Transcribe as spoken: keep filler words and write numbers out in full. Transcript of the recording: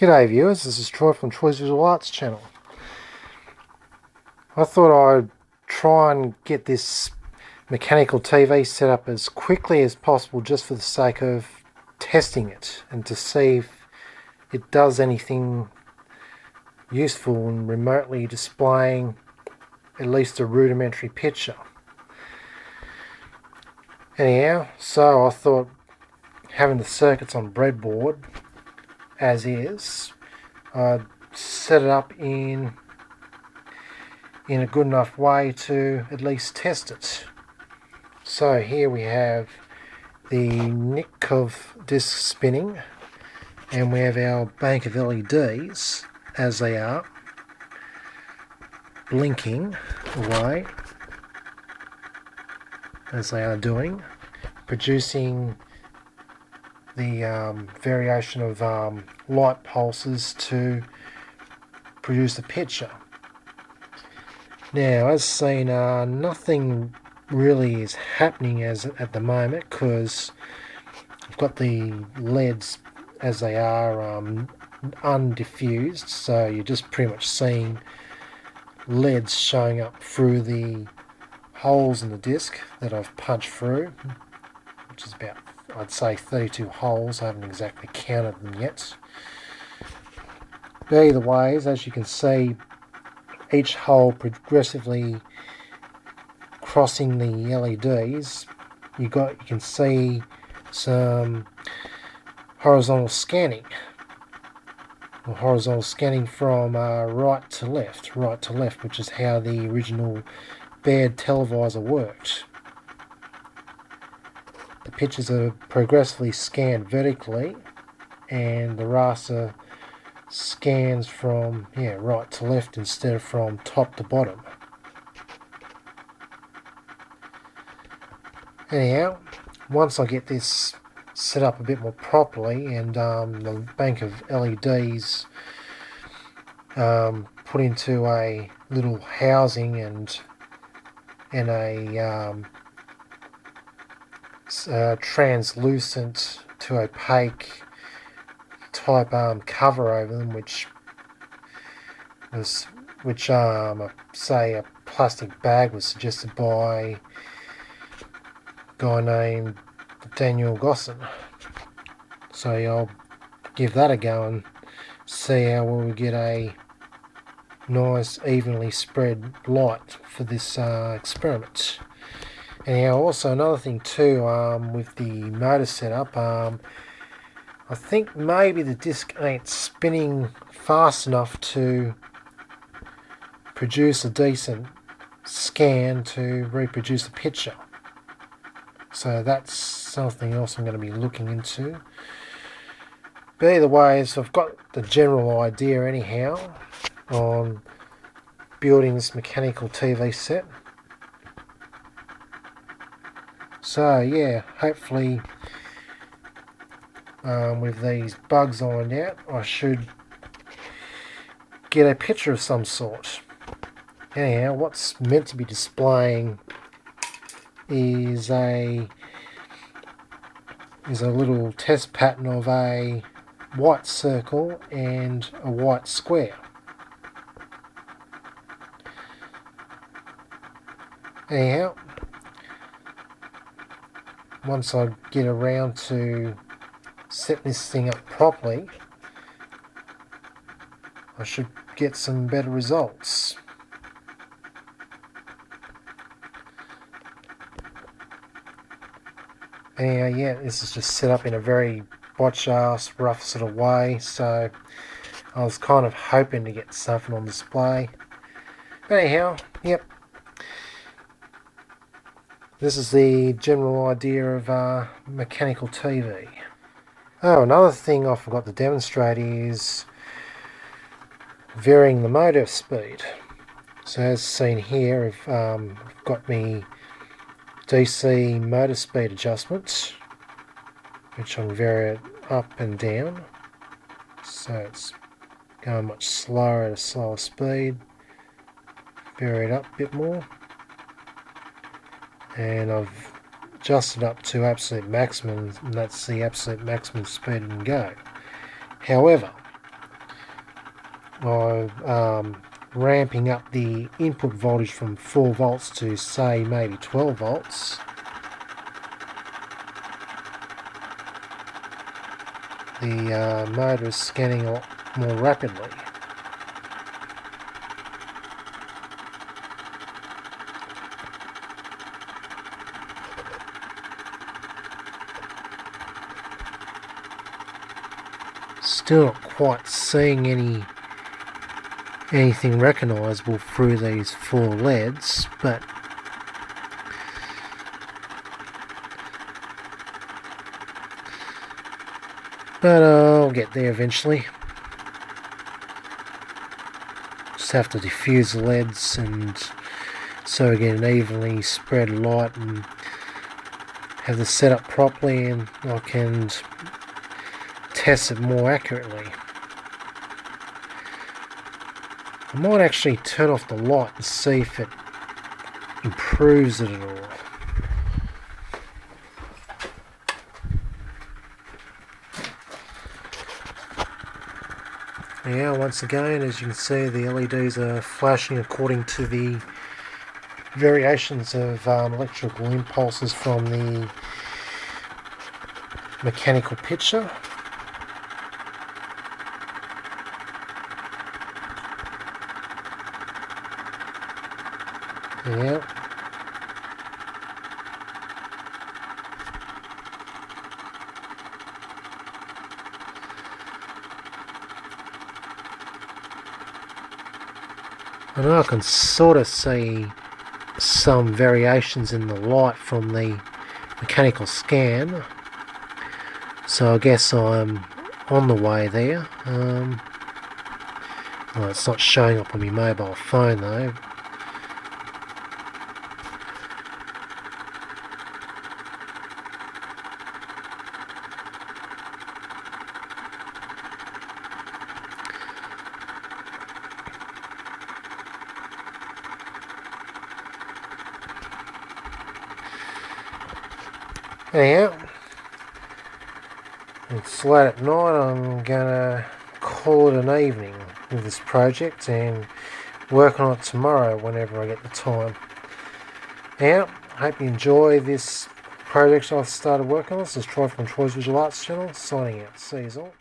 G'day viewers, this is Troy from Troy's Visual Arts channel. I thought I'd try and get this mechanical T V set up as quickly as possible just for the sake of testing it and to see if it does anything useful in remotely displaying at least a rudimentary picture. Anyhow, so I thought having the circuits on breadboard as is, uh, set it up in in a good enough way to at least test it. So here we have the Nipkow disc spinning, and we have our bank of L E Ds as they are blinking away as they are doing, producing the um, variation of um, light pulses to produce a picture. Now, as seen, uh, nothing really is happening as at the moment because I've got the L E Ds as they are um, undiffused, so you're just pretty much seeing L E Ds showing up through the holes in the disc that I've punched through, which is about, I'd say, thirty-two holes. I haven't exactly counted them yet. But either way, as you can see, each hole progressively crossing the L E Ds, you got you can see some horizontal scanning, or horizontal scanning from uh, right to left, right to left, which is how the original Baird televisor worked. The pictures are progressively scanned vertically, and the raster scans from yeah right to left instead of from top to bottom. Anyhow, once I get this set up a bit more properly and um, the bank of L E Ds um, put into a little housing and and a um, Uh, translucent to opaque type um, cover over them, which was which um a, say a plastic bag was suggested by a guy named Daniel Gossen. So I'll give that a go and see how we get a nice evenly spread light for this uh, experiment. Anyhow, also another thing too, um, with the motor setup, um, I think maybe the disc ain't spinning fast enough to produce a decent scan to reproduce the picture. So that's something else I'm going to be looking into. But either way, so I've got the general idea anyhow on building this mechanical T V set. So yeah, hopefully um, with these bugs ironed out, I should get a picture of some sort. Anyhow, what's meant to be displaying is a is a little test pattern of a white circle and a white square. Anyhow, once I get around to setting this thing up properly, I should get some better results. Anyhow, yeah, this is just set up in a very botch-ass, rough sort of way, so I was kind of hoping to get something on display. But anyhow, yep. This is the general idea of uh, mechanical T V. Oh, another thing I forgot to demonstrate is varying the motor speed. So as seen here, I've um, got my D C motor speed adjustments, which I'm varying up and down. So it's going much slower at a slower speed. Vary it up a bit more. And I've adjusted up to absolute maximum, and that's the absolute maximum speed it can go. However, of um, ramping up the input voltage from four volts to, say, maybe twelve volts. The uh, motor is scanning a lot more rapidly. Still not quite seeing any anything recognisable through these four L E Ds, but But uh, I'll get there eventually. Just have to diffuse the L E Ds and so we get an evenly spread light and have the setup properly, and I can test it more accurately. I might actually turn off the light and see if it improves it at all. Now, once again, as you can see, the L E Ds are flashing according to the variations of um, electrical impulses from the mechanical picture. Yeah. I know I can sort of see some variations in the light from the mechanical scan, so I guess I'm on the way there. Um, well, it's not showing up on my mobile phone though. Anyhow, it's late at night. I'm gonna call it an evening with this project and work on it tomorrow whenever I get the time. Now, I hope you enjoy this project I've started working on. This is Troy from Troy's Visual Arts channel, signing out. See you all.